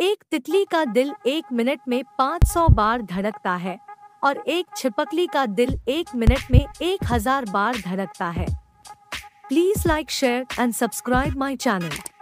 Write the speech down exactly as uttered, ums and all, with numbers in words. एक तितली का दिल एक मिनट में पाँच सौ बार धड़कता है और एक छिपकली का दिल एक मिनट में एक हज़ार बार धड़कता है। Please like, share and subscribe my channel.